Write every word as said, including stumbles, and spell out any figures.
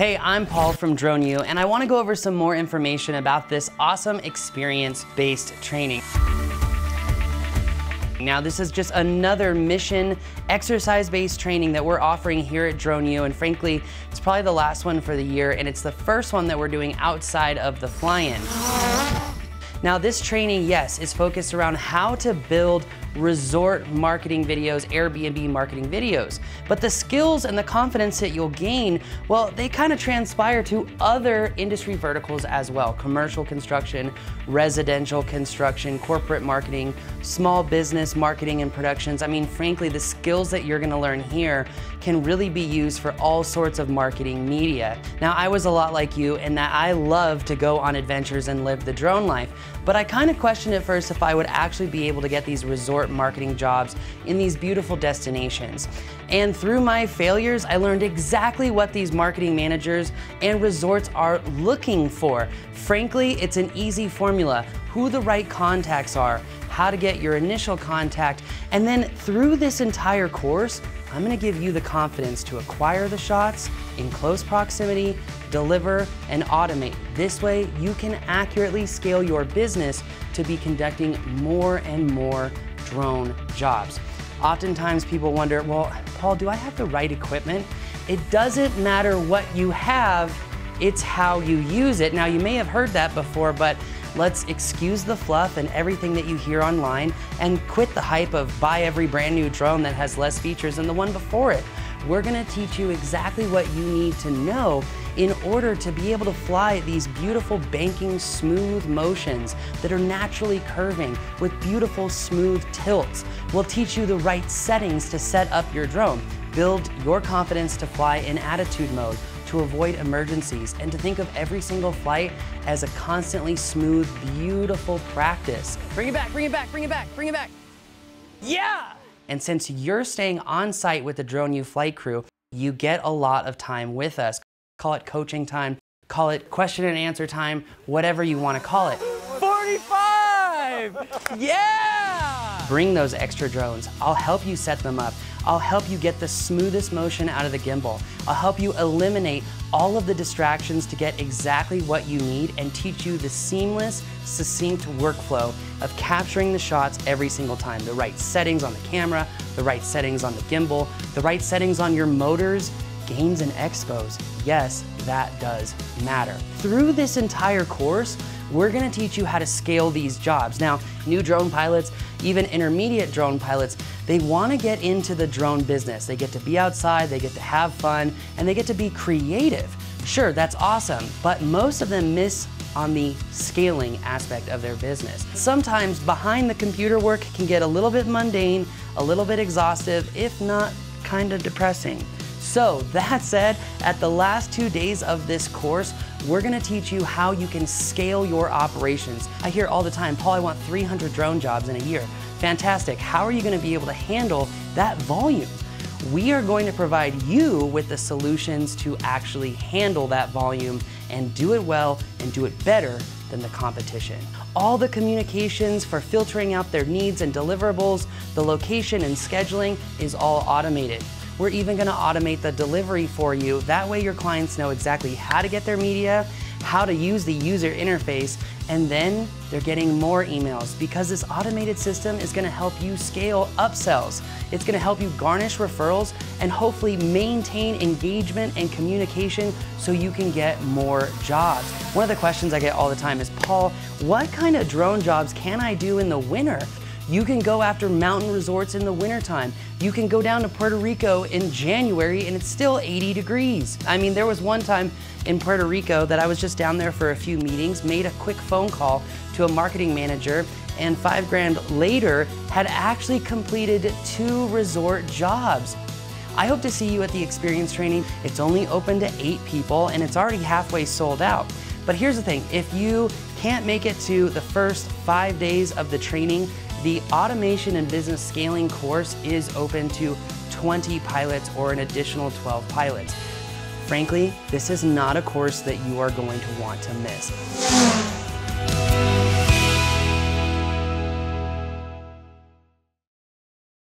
Hey, I'm Paul from Drone U, and I want to go over some more information about this awesome experience-based training. Now, this is just another mission exercise-based training that we're offering here at Drone U, and frankly, it's probably the last one for the year, and it's the first one that we're doing outside of the fly-in. Now, this training, yes, is focused around how to build resort marketing videos, Airbnb marketing videos. But the skills and the confidence that you'll gain, well, they kind of transpire to other industry verticals as well. Commercial construction, residential construction, corporate marketing, small business marketing and productions. I mean, frankly, the skills that you're gonna learn here can really be used for all sorts of marketing media. Now, I was a lot like you in that I love to go on adventures and live the drone life, but I kind of questioned at first if I would actually be able to get these resort marketing jobs in these beautiful destinations. And through my failures, I learned exactly what these marketing managers and resorts are looking for. Frankly, it's an easy formula: who the right contacts are, how to get your initial contact, and then through this entire course, I'm gonna give you the confidence to acquire the shots in close proximity, deliver, and automate. This way, you can accurately scale your business to be conducting more and more drone jobs. Oftentimes people wonder, well, Paul, do I have the right equipment? It doesn't matter what you have, it's how you use it. Now, you may have heard that before, but let's excuse the fluff and everything that you hear online and quit the hype of buy every brand new drone that has less features than the one before it. We're gonna teach you exactly what you need to know in order to be able to fly these beautiful banking smooth motions that are naturally curving with beautiful smooth tilts. We'll teach you the right settings to set up your drone, build your confidence to fly in attitude mode, to avoid emergencies, and to think of every single flight as a constantly smooth, beautiful practice. Bring it back, bring it back, bring it back, bring it back. Yeah! And since you're staying on site with the Drone U flight crew, you get a lot of time with us. Call it coaching time, call it question and answer time, whatever you want to call it. forty-five! Yeah! Bring those extra drones. I'll help you set them up. I'll help you get the smoothest motion out of the gimbal. I'll help you eliminate all of the distractions to get exactly what you need and teach you the seamless, succinct workflow of capturing the shots every single time. The right settings on the camera, the right settings on the gimbal, the right settings on your motors, gains and expos. Yes, that does matter. Through this entire course, we're gonna teach you how to scale these jobs. Now, new drone pilots, even intermediate drone pilots, they wanna get into the drone business. They get to be outside, they get to have fun, and they get to be creative. Sure, that's awesome, but most of them miss on the scaling aspect of their business. Sometimes behind the computer work can get a little bit mundane, a little bit exhaustive, if not kind of depressing. So that said, at the last two days of this course, we're gonna teach you how you can scale your operations. I hear all the time, Paul, I want three hundred drone jobs in a year. Fantastic, how are you gonna be able to handle that volume? We are going to provide you with the solutions to actually handle that volume and do it well and do it better than the competition. All the communications for filtering out their needs and deliverables, the location and scheduling is all automated. We're even gonna automate the delivery for you. That way your clients know exactly how to get their media, how to use the user interface, and then they're getting more emails because this automated system is gonna help you scale upsells. It's gonna help you garnish referrals and hopefully maintain engagement and communication so you can get more jobs. One of the questions I get all the time is, Paul, what kind of drone jobs can I do in the winter? You can go after mountain resorts in the wintertime. You can go down to Puerto Rico in January and it's still eighty degrees. I mean, there was one time in Puerto Rico that I was just down there for a few meetings, made a quick phone call to a marketing manager, and five grand later had actually completed two resort jobs. I hope to see you at the experience training. It's only open to eight people and it's already halfway sold out. But here's the thing, if you can't make it to the first five days of the training, the Automation and Business Scaling course is open to twenty pilots or an additional twelve pilots. Frankly, this is not a course that you are going to want to miss.